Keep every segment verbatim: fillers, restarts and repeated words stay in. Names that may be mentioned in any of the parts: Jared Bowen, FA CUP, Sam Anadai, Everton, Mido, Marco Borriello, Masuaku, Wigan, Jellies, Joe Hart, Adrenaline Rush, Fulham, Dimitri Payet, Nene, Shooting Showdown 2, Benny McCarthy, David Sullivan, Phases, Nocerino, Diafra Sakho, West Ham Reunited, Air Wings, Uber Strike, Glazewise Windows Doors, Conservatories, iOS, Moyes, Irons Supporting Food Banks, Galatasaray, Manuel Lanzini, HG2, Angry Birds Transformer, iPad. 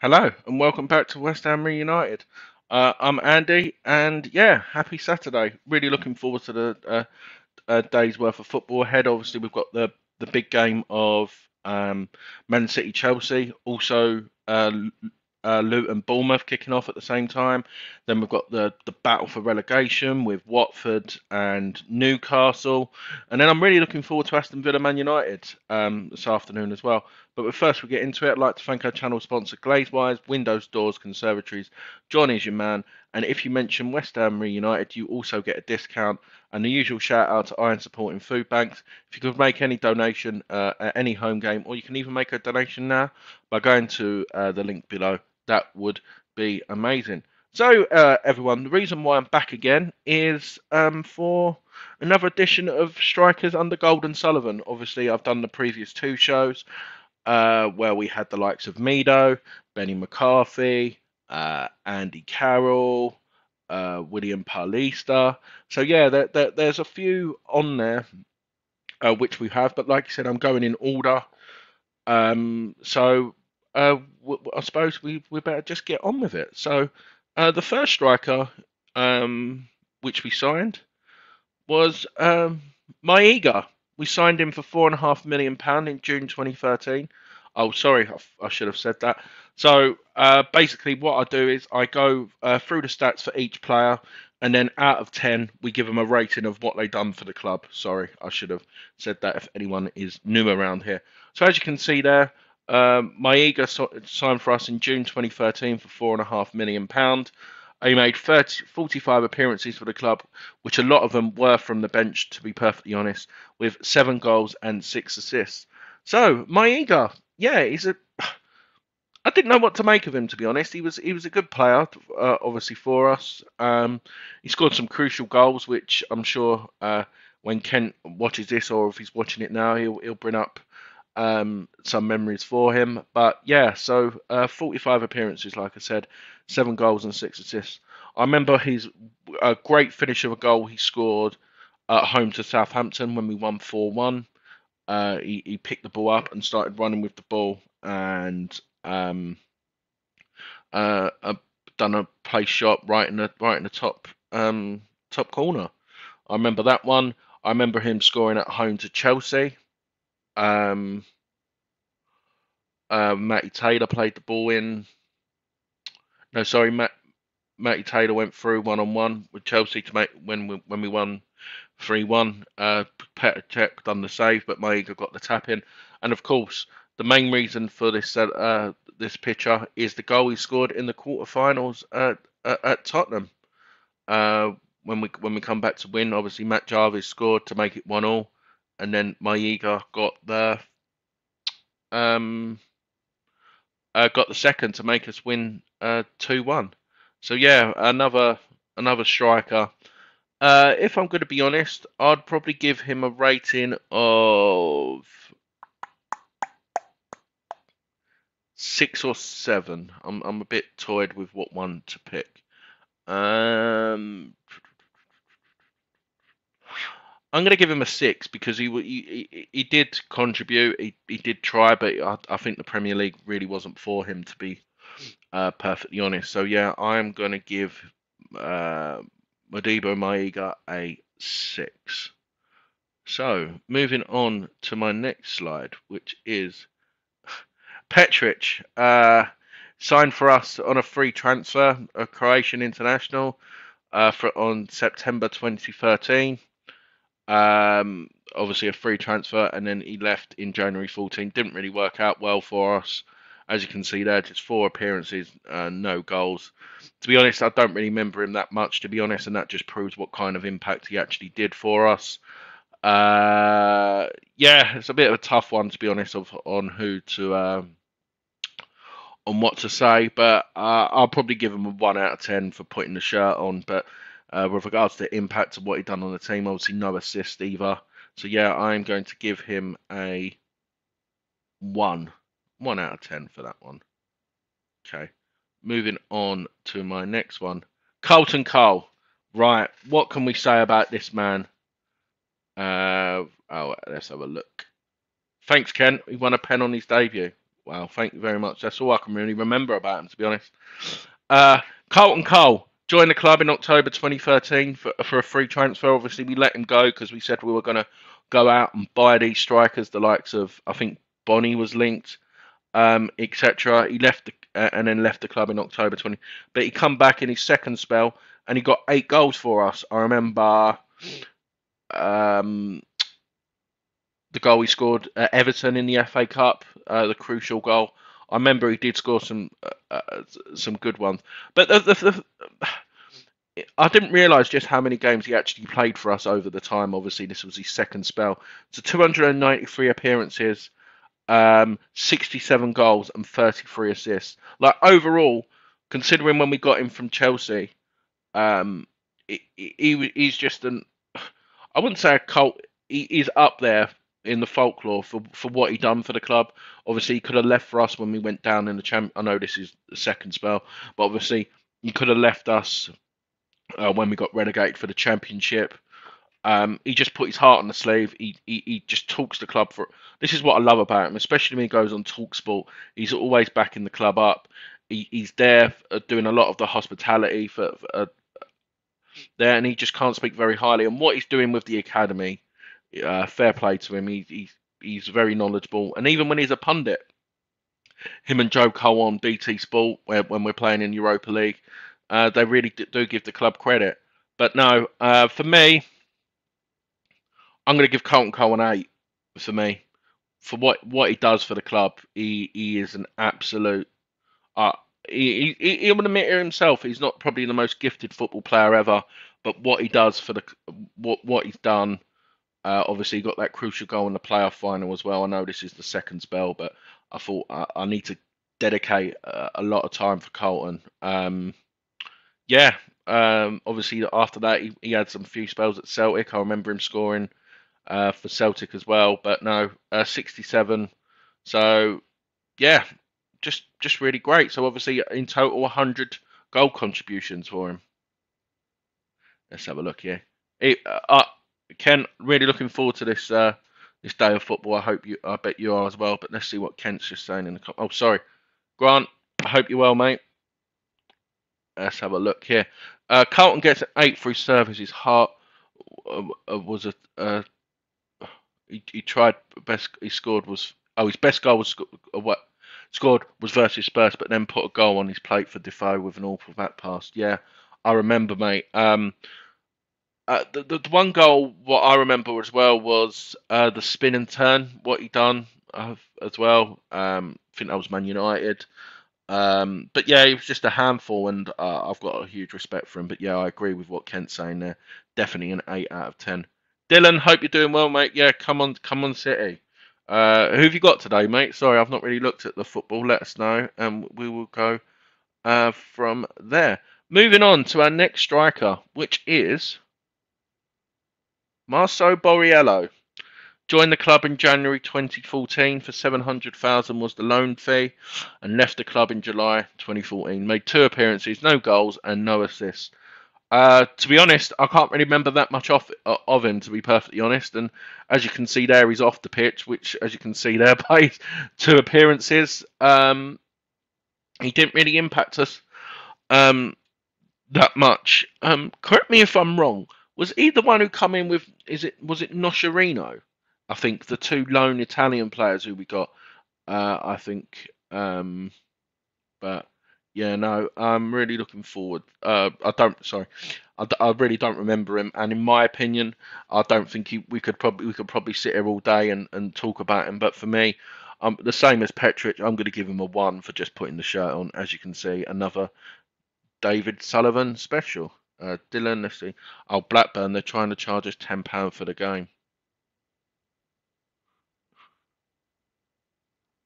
Hello and welcome back to West Ham Reunited. Uh, I'm Andy, and yeah, happy Saturday. Really looking forward to the uh, uh, day's worth of football ahead. Obviously, we've got the the big game of um, Man City Chelsea, also uh, uh, Luton Bournemouth kicking off at the same time. Then we've got the the battle for relegation with Watford and Newcastle, and then I'm really looking forward to Aston Villa Man United um, this afternoon as well. But first we get into it. I'd like to thank our channel sponsor, Glazewise, Windows, Doors, Conservatories. Johnny's your man. And if you mention West Ham Reunited, you also get a discount. And the usual shout out to Irons Supporting Food Banks. If you could make any donation uh, at any home game, or you can even make a donation now by going to uh, the link below, that would be amazing. So, uh, everyone, the reason why I'm back again is um, for another edition of Strikers Under Gold and Sullivan. Obviously, I've done the previous two shows. Uh, where we had the likes of Mido, Benny McCarthy, uh, Andy Carroll, uh, William Palista. So yeah, there, there, there's a few on there uh, which we have, but like I said, I'm going in order. Um, so uh, I suppose we, we better just get on with it. So uh, the first striker um, which we signed was um, Maiga. We signed him for four and a half million pound in June twenty thirteen. Oh, sorry, I, I should have said that. So uh, basically, what I do is I go uh, through the stats for each player, and then out of ten, we give them a rating of what they've done for the club. Sorry, I should have said that. If anyone is new around here, so as you can see there, um, Maiga so signed for us in June twenty thirteen for four and a half million pound. He made thirty, forty-five appearances for the club, which a lot of them were from the bench, to be perfectly honest, with seven goals and six assists. So Maiga, yeah, he's a. I didn't know what to make of him, to be honest. He was he was a good player, uh, obviously for us. Um, he scored some crucial goals, which I'm sure uh, when Kent watches this, or if he's watching it now, he'll he'll bring up um, some memories for him. But yeah, so uh, forty-five appearances, like I said. Seven goals and six assists. I remember his a great finish of a goal he scored at home to Southampton when we won four one. Uh, he, he picked the ball up and started running with the ball, and um, uh, uh, done a place shot right in the right in the top um, top corner. I remember that one. I remember him scoring at home to Chelsea. Um, uh, Matty Taylor played the ball in. No, sorry, Matt, Matty Taylor went through one-on-one with Chelsea to make when we, when we won three one. Uh, Petrić done the save, but Maiga got the tap in. And, of course, the main reason for this uh, this picture is the goal he scored in the quarterfinals at, at, at Tottenham. Uh, when we when we come back to win, obviously, Matt Jarvis scored to make it one all. And then Maiga got the... Um, Uh, got the second to make us win uh, two one. So yeah, another another striker. Uh, if I'm going to be honest, I'd probably give him a rating of six or seven. I'm I'm a bit toyed with what one to pick. Um, I'm going to give him a six because he he, he did contribute, he, he did try, but I, I think the Premier League really wasn't for him, to be uh, perfectly honest. So yeah, I'm going to give uh, Modibo Maiga a six. So moving on to my next slide, which is Petrić, uh, signed for us on a free transfer, a Croatian international, uh, for on September twenty thirteen. Um, obviously a free transfer, and then he left in January fourteen. Didn't really work out well for us. As you can see there, just four appearances, uh, no goals. To be honest, I don't really remember him that much, to be honest, and that just proves what kind of impact he actually did for us. Uh, yeah, it's a bit of a tough one, to be honest, of, on who to, um, on what to say, but uh, I'll probably give him a one out of ten for putting the shirt on, but Uh, with regards to the impact of what he'd done on the team, obviously no assist either. So yeah, I'm going to give him a one. one out of ten for that one. Okay, moving on to my next one. Carlton Cole. Right, what can we say about this man? Uh, oh, let's have a look. Thanks, Ken. He won a pen on his debut. Well, thank you very much. That's all I can really remember about him, to be honest. Uh, Carlton Cole joined the club in October twenty thirteen for, for a free transfer. Obviously, we let him go because we said we were going to go out and buy these strikers, the likes of, I think, Bonnie was linked, um, et cetera. He left the, uh, and then left the club in October twenty. But he come back in his second spell and he got eight goals for us. I remember um, the goal he scored at Everton in the F A Cup, uh, the crucial goal. I remember he did score some uh, some good ones, but the, the, the, I didn't realise just how many games he actually played for us over the time. Obviously, this was his second spell. So two hundred ninety-three appearances, um, sixty-seven goals and thirty-three assists. Like overall, considering when we got him from Chelsea, um, he, he he's just an I wouldn't say a cult. He, he's up there in the folklore for for what he done for the club. Obviously, he could have left for us when we went down in the champ. I know this is the second spell, but obviously he could have left us uh, when we got relegated for the championship. Um, he just put his heart on the sleeve. He, he he just talks the club for. This is what I love about him, especially when he goes on TalkSport. He's always backing the club up. He, he's there uh, doing a lot of the hospitality for, for uh, there, and he just can't speak very highly. And what he's doing with the academy. Uh, fair play to him. He, he, he's very knowledgeable. And even when he's a pundit, him and Joe Cole on B T Sport, where, when we're playing in Europa League, uh, they really do give the club credit. But no, uh, for me, I'm going to give Carlton Cole an eight for me. For what, what he does for the club, he, he is an absolute... Uh, he, he, he will admit it himself, he's not probably the most gifted football player ever, but what he does for the... what what he's done... Uh, obviously, he got that crucial goal in the playoff final as well. I know this is the second spell, but I thought I, I need to dedicate a, a lot of time for Carlton. Um, yeah, um, obviously, after that, he, he had some few spells at Celtic. I remember him scoring uh, for Celtic as well. But no, uh, sixty-seven. So, yeah, just, just really great. So, obviously, in total, one hundred goal contributions for him. Let's have a look here. It, uh, I, Ken, really looking forward to this uh, this day of football. I hope you, I bet you are as well. But let's see what Kent's just saying in the comments. Oh, sorry, Grant. I hope you're well, mate. Let's have a look here. Uh, Carlton gets an eight through service. His heart uh, was a. Uh, he, he tried best. He scored was. Oh, his best goal was uh, what scored was versus Spurs, but then put a goal on his plate for Defoe with an awful back pass. Yeah, I remember, mate. Um. Uh, the, the the one goal what I remember as well was uh, the spin and turn what he done uh, as well. Um, I think that was Man United, um, but yeah, it was just a handful, and uh, I've got a huge respect for him. But yeah, I agree with what Kent's saying there. Definitely an eight out of ten. Dylan, hope you're doing well, mate. Yeah, come on, come on, City. Uh, who have you got today, mate? Sorry, I've not really looked at the football. Let us know, and we will go uh, from there. Moving on to our next striker, which is Marco Borriello. Joined the club in January twenty fourteen for seven hundred thousand was the loan fee and left the club in July twenty fourteen. Made two appearances, no goals and no assists. Uh, to be honest, I can't really remember that much off, uh, of him, to be perfectly honest. And as you can see there, he's off the pitch, which as you can see there, by two appearances, um, he didn't really impact us um, that much. Um, correct me if I'm wrong. Was he the one who come in with, is it, was it Nocerino? I think the two lone Italian players who we got, uh, I think. Um, but yeah, no, I'm really looking forward. Uh, I don't, sorry, I, I really don't remember him. And in my opinion, I don't think he, we could probably, we could probably sit here all day and, and talk about him. But for me, um, the same as Petrić, I'm going to give him a one for just putting the shirt on. As you can see, another David Sullivan special. Uh, Dylan, let's see. Oh, Blackburn, they're trying to charge us ten pounds for the game.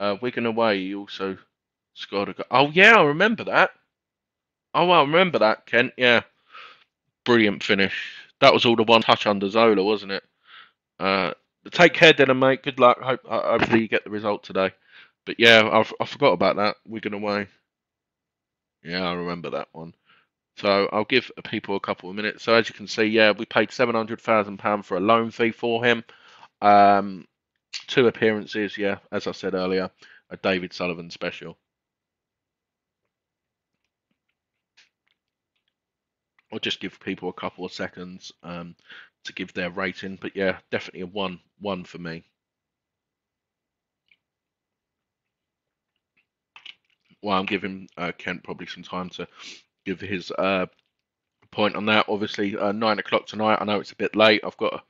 Uh, Wigan away, he also scored a goal. Oh, yeah, I remember that. Oh, I remember that, Kent, yeah. Brilliant finish. That was all the one touch under Zola, wasn't it? Uh, take care, Dylan, mate. Good luck. Hope, hopefully you get the result today. But, yeah, I've, I forgot about that. Wigan away. Yeah, I remember that one. So I'll give people a couple of minutes. So as you can see, yeah, we paid seven hundred thousand pounds for a loan fee for him. Um, two appearances, yeah, as I said earlier. a David Sullivan special. I'll just give people a couple of seconds um, to give their rating, but yeah, definitely a one, one for me. Well, I'm giving uh, Kent probably some time to give his uh, point on that. Obviously, uh, nine o'clock tonight. I know it's a bit late. I've got a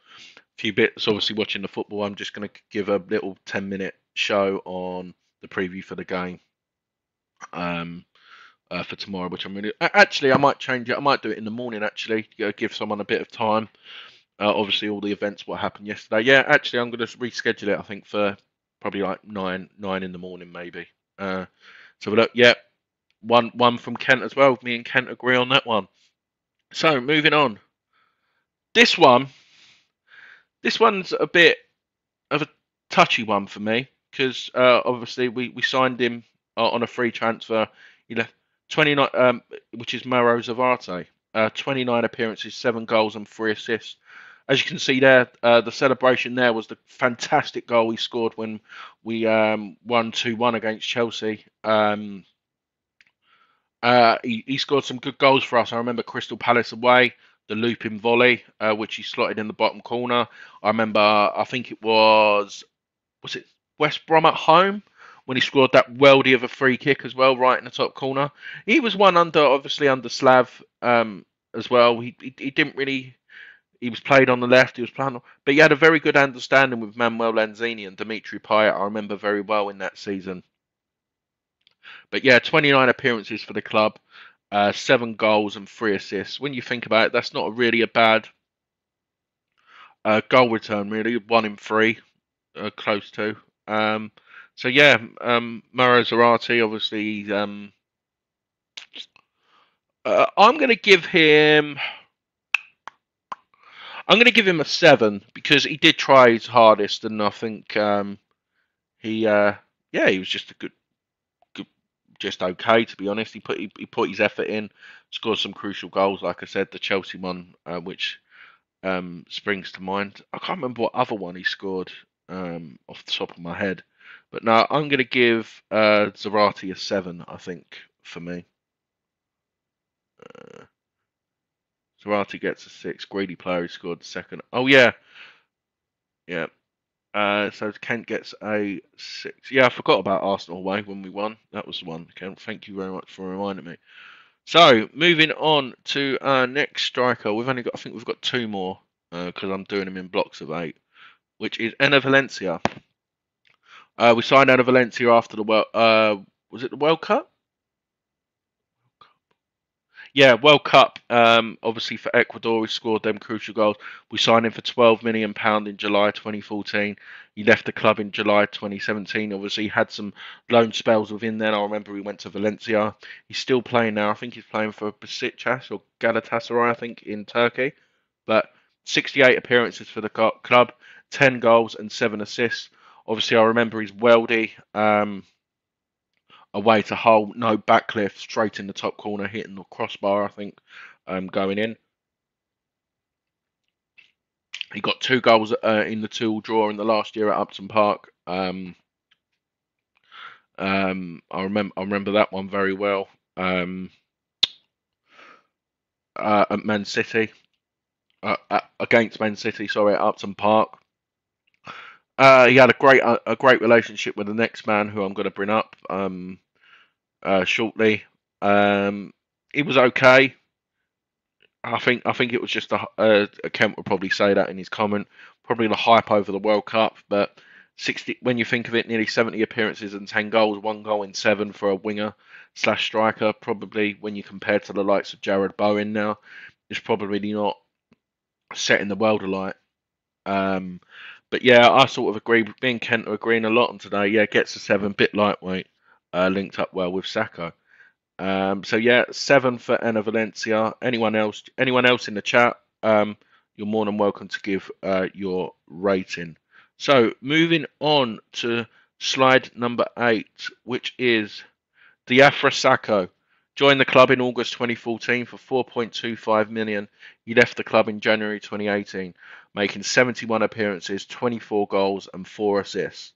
few bits, obviously, watching the football. I'm just going to give a little ten-minute show on the preview for the game um, uh, for tomorrow, which I'm really... Actually, I might change it. I might do it in the morning, actually, give someone a bit of time. Uh, obviously, all the events, what happened yesterday. Yeah, actually, I'm going to reschedule it, I think, for probably like nine, nine in the morning, maybe. Uh So look, yeah, one one from Kent as well. Me and Kent agree on that one. So moving on, this one, this one's a bit of a touchy one for me because uh, obviously we we signed him uh, on a free transfer. You know, twenty-nine, um, which is Mauro Zárate. Uh, twenty-nine appearances, seven goals and three assists. As you can see there, uh, the celebration there was the fantastic goal we scored when we um, won two one against Chelsea. Um, uh, he, he scored some good goals for us. I remember Crystal Palace away, the looping volley, uh, which he slotted in the bottom corner. I remember, I think it was, was it West Brom at home? When he scored that weldy of a free kick as well, right in the top corner. He was one under, obviously under Slav um, as well. He, he, he didn't really... He was played on the left, he was playing on... But he had a very good understanding with Manuel Lanzini and Dimitri Payet, I remember very well in that season. But yeah, twenty-nine appearances for the club, uh, seven goals and three assists. When you think about it, that's not really a bad uh, goal return, really. One in three, uh, close to. Um, so yeah, um, Mauro Zárate, obviously... Um, uh, I'm going to give him... I'm going to give him a seven because he did try his hardest, and I think um, he, uh, yeah, he was just a good, good, just okay to be honest. He put he, he put his effort in, scored some crucial goals. Like I said, the Chelsea one, uh, which um, springs to mind. I can't remember what other one he scored um, off the top of my head, but no, I'm going to give uh, Zárate a seven. I think for me. Uh, Zárate gets a six. Greedy player who scored second. Oh, yeah. Yeah. Uh, so Kent gets a six. Yeah, I forgot about Arsenal away when we won. That was the one. Kent, thank you very much for reminding me. So, moving on to our next striker. We've only got, I think we've got two more because uh, I'm doing them in blocks of eight, which is Enner Valencia. Uh, we signed Enner Valencia after the World... Uh, was it the World Cup? Yeah, World Cup, um, obviously for Ecuador, he scored them crucial goals. We signed him for twelve million pounds in July twenty fourteen. He left the club in July twenty seventeen. Obviously, he had some loan spells within then. I remember he went to Valencia. He's still playing now. I think he's playing for Besiktas or Galatasaray, I think, in Turkey. But sixty-eight appearances for the club, ten goals and seven assists. Obviously, I remember he's weldy. Um... Away to Hull, no backlift, straight in the top corner, hitting the crossbar, I think, um, going in. He got two goals uh, in the two-all draw in the last year at Upton Park. Um, um, I remember, I remember that one very well. Um, uh, at Man City, uh, uh, against Man City, sorry, at Upton Park. Uh, he had a great uh, a great relationship with the next man, who I'm going to bring up um, uh, shortly. Um, he was okay. I think I think it was just a, uh, Kent would probably say that in his comment. Probably the hype over the World Cup, but sixty when you think of it, nearly seventy appearances and ten goals, one goal in seven for a winger slash striker. Probably when you compare to the likes of Jared Bowen now, it's probably not setting the world alight. Um, But yeah, I sort of agree. Me and Kent are agreeing a lot on today. Yeah, gets a seven, bit lightweight, uh, linked up well with Sakho. Um, so yeah, seven for Enner Valencia. Anyone else? Anyone else in the chat? Um, you're more than welcome to give uh, your rating. So moving on to slide number eight, which is Diafra Sakho. Joined the club in August twenty fourteen for four point two five million. He left the club in January twenty eighteen, making seventy-one appearances, twenty-four goals and four assists.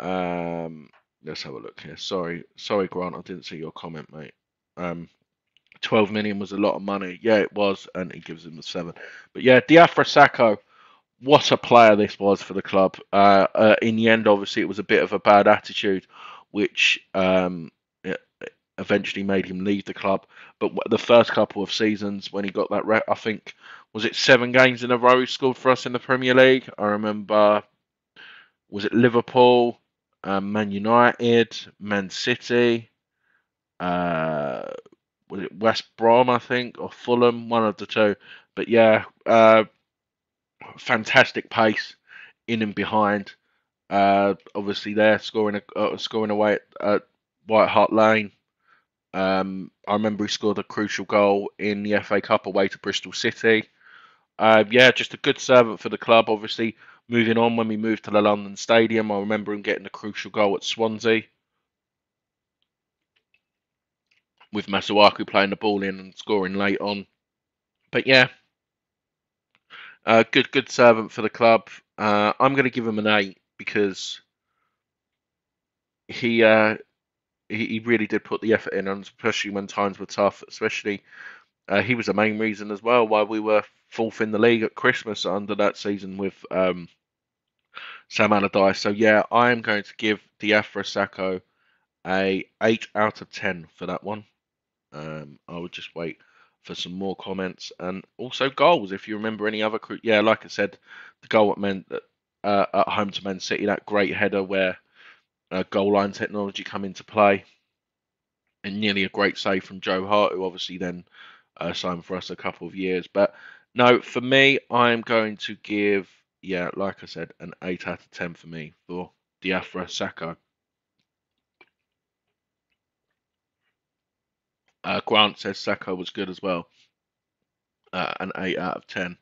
Um, Let's have a look here. Sorry, sorry, Grant, I didn't see your comment, mate. Um, twelve million was a lot of money. Yeah, it was, and he gives him the seven. But yeah, Diafra Sakho, what a player this was for the club. Uh, uh, in the end, obviously, it was a bit of a bad attitude, which um, eventually made him leave the club. But the first couple of seasons when he got that, re I think, was it seven games in a row he scored for us in the Premier League? I remember, was it Liverpool? Um, Man United, Man City, uh, was it West Brom, I think, or Fulham, one of the two. But yeah, uh, fantastic pace in and behind. Uh, obviously, there scoring a, uh, scoring away at, at White Hart Lane. Um, I remember he scored a crucial goal in the F A Cup away to Bristol City. Uh, yeah, just a good servant for the club, obviously. Moving on, when we moved to the London Stadium, I remember him getting a crucial goal at Swansea with Masuaku playing the ball in and scoring late on. But yeah, uh, good good servant for the club. Uh, I'm going to give him an eight because he, uh, he he really did put the effort in, and especially when times were tough, especially uh, he was the main reason as well why we were fourth in the league at Christmas under that season with um, Sam Anadai. So yeah, I am going to give Diafra Sakho a eight out of ten for that one. Um, I would just wait for some more comments and also goals. If you remember any other, yeah, like I said, the goal at Man uh, at home to Man City, that great header where uh, goal line technology come into play, and nearly a great save from Joe Hart, who obviously then uh, signed for us a couple of years, but. No, for me, I'm going to give, yeah, like I said, an eight out of ten for me for Diafra Sakho. Uh, Grant says Sakho was good as well. Uh, an eight out of ten.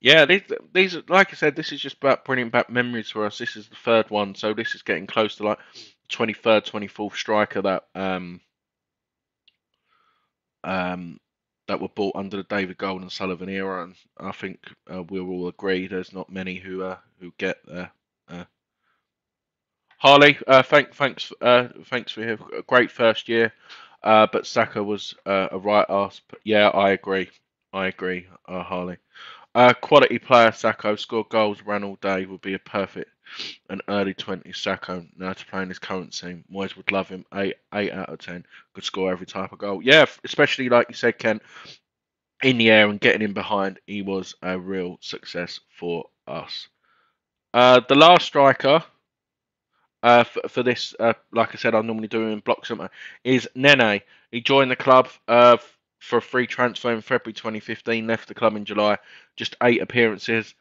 Yeah, these, these, like I said, this is just about bringing back memories for us. This is the third one, so this is getting close to like twenty-third, twenty-fourth striker that, um, um, that were bought under the David Gold and Sullivan era, and I think uh, we'll all agree there's not many who uh, who get there. Uh, Harley, uh, thank, thanks, uh, thanks for your great first year, uh, but Sakho was uh, a right arse. Yeah, I agree, I agree, uh, Harley. Uh, quality player, Sakho, scored goals, ran all day, would be a perfect and early twenties Sakho. Now to play in his current team, Moyes would love him. Eight, eight out of ten. Could score every type of goal. Yeah, especially like you said, Kent, in the air and getting in behind. He was a real success for us. Uh, the last striker uh, for, for this, uh, like I said, I normally do in block somewhere, is Nene. He joined the club Uh, for a free transfer in February twenty fifteen, left the club in July. Just eight appearances.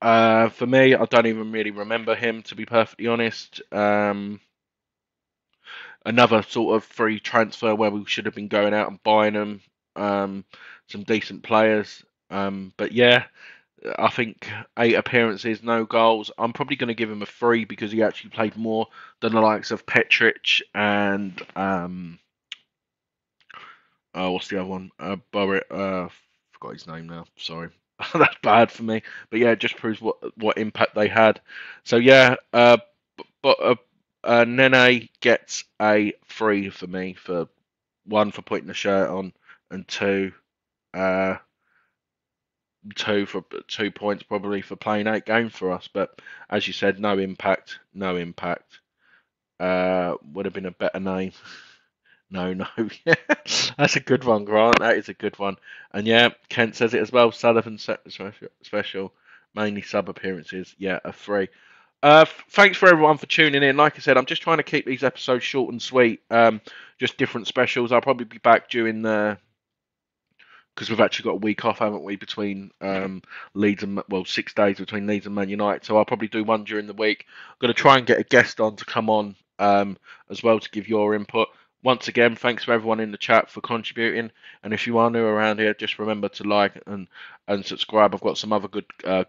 Uh, for me, I don't even really remember him, to be perfectly honest. Um, another sort of free transfer where we should have been going out and buying them, um, some decent players. Um, but yeah, I think eight appearances, no goals. I'm probably going to give him a three because he actually played more than the likes of Petrić and... Um, Uh, what's the other one? Uh, Borriello, uh forgot his name now. Sorry, that's bad for me. But yeah, it just proves what what impact they had. So yeah, uh, but uh, uh, Nene gets a three for me for one for putting the shirt on, and two, uh, two for two points probably for playing eight games for us. But as you said, no impact, no impact. Uh, would have been a better name. No, no, yeah, that's a good one, Grant. That is a good one. And yeah, Kent says it as well. Sullivan special, mainly sub appearances. Yeah, a three. Uh, thanks for everyone for tuning in. Like I said, I'm just trying to keep these episodes short and sweet. Um, just different specials. I'll probably be back during the, because we've actually got a week off, haven't we? Between um, Leeds and well, six days between Leeds and Man United. So I'll probably do one during the week. I'm gonna try and get a guest on to come on um as well to give your input. Once again, thanks for everyone in the chat for contributing. And if you are new around here, just remember to like and, and subscribe. I've got some other good uh,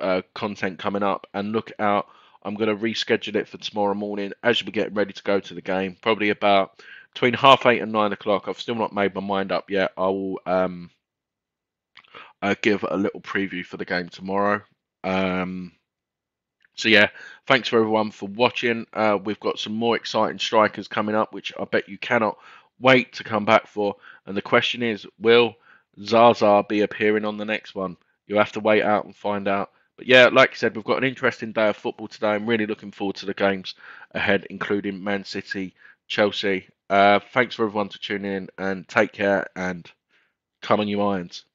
uh, content coming up. And look out, I'm going to reschedule it for tomorrow morning as we're getting ready to go to the game. Probably about between half eight and nine o'clock. I've still not made my mind up yet. I will um, uh, give a little preview for the game tomorrow. Um, So yeah, thanks for everyone for watching. Uh, we've got some more exciting strikers coming up, which I bet you cannot wait to come back for. And the question is, will Zaza be appearing on the next one? You'll have to wait out and find out. But yeah, like I said, we've got an interesting day of football today. I'm really looking forward to the games ahead, including Man City, Chelsea. Uh, thanks for everyone to tune in, and take care, and come on you Irons.